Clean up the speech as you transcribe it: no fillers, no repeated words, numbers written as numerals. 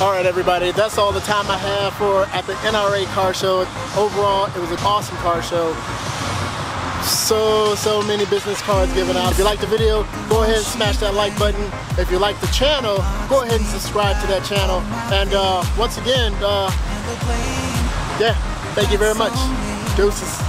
All right, everybody, that's all the time I have for at the NRA car show. Overall, it was an awesome car show. So many business cards given out. If you like the video, go ahead and smash that like button. If you like the channel, go ahead and subscribe to that channel. And once again, yeah, thank you very much. Deuces.